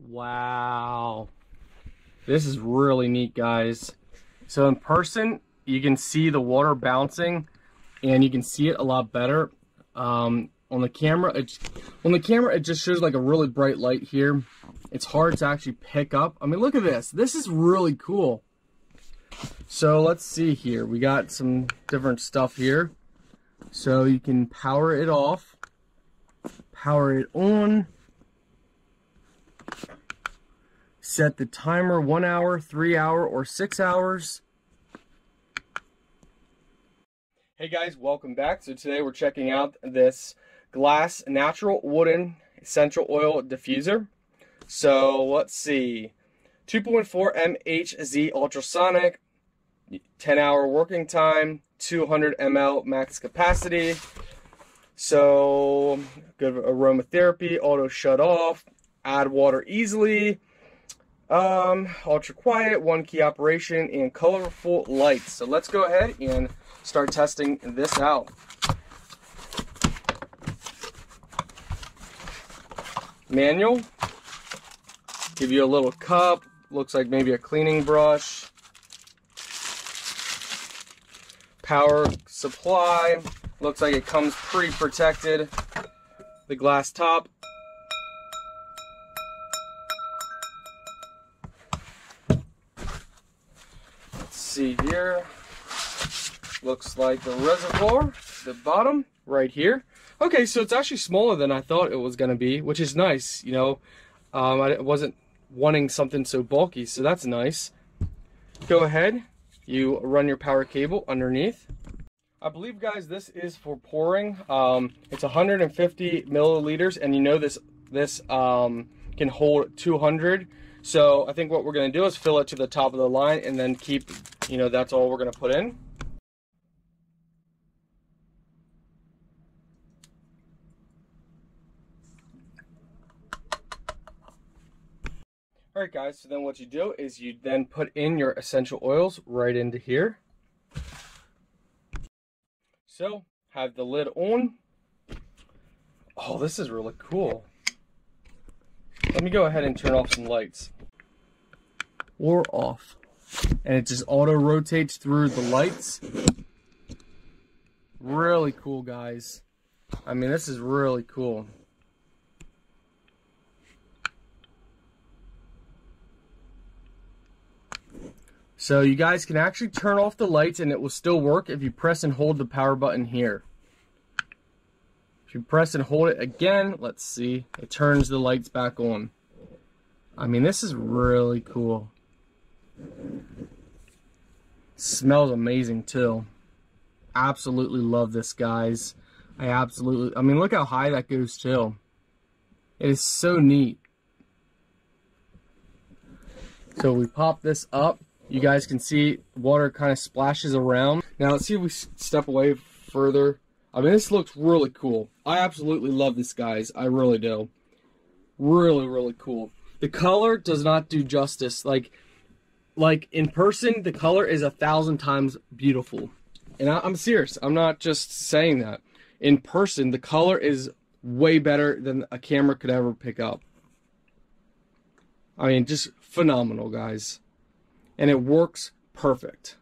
Wow. This is really neat, guys. So in person, you can see the water bouncing and you can see it a lot better. On the camera, it just shows like a really bright light here. It's hard to actually pick up. I mean, look at this. This is really cool. So let's see here. We got some different stuff here. So you can power it off, power it on, set the timer 1 hour, 3 hour, or 6 hours. Hey guys, welcome back. So today we're checking out this glass natural wooden essential oil diffuser. So let's see, 2.4 MHZ ultrasonic, 10-hour working time, 200 ml max capacity. So good aromatherapy, auto shut off, add water easily, ultra quiet, one key operation, and colorful lights. So let's go ahead and start testing this out. Manual. Give you a little cup, looks like maybe a cleaning brush. Power supply, looks like it comes pre-protected. The glass top. Let's see here. Looks like the reservoir, the bottom right here. Okay, so it's actually smaller than I thought it was gonna be, which is nice, you know. I wasn't wanting something so bulky, so that's nice. Go ahead, you run your power cable underneath. I believe, guys, this is for pouring. It's 150 milliliters, and you know this can hold 200. So I think what we're going to do is fill it to the top of the line and then keep, you know, that's all we're going to put in. All right, guys, so then what you do is you then put in your essential oils right into here. So have the lid on. Oh, this is really cool. Let me go ahead and turn off some lights. Or off. And it just auto rotates through the lights. Really cool, guys. I mean, this is really cool. So you guys can actually turn off the lights and it will still work if you press and hold the power button here. If you press and hold it again, let's see, it turns the lights back on. I mean, this is really cool. Smells amazing too. Absolutely love this, guys. I mean, look how high that goes too. It is so neat. So we pop this up. You guys can see water kind of splashes around. Now let's see if we step away further. I mean, this looks really cool. I absolutely love this, guys. I really do. Really, really cool. The color does not do justice. Like in person, the color is 1,000 times beautiful. And I'm serious. I'm not just saying that. In person, the color is way better than a camera could ever pick up. I mean, just phenomenal, guys. And it works perfect.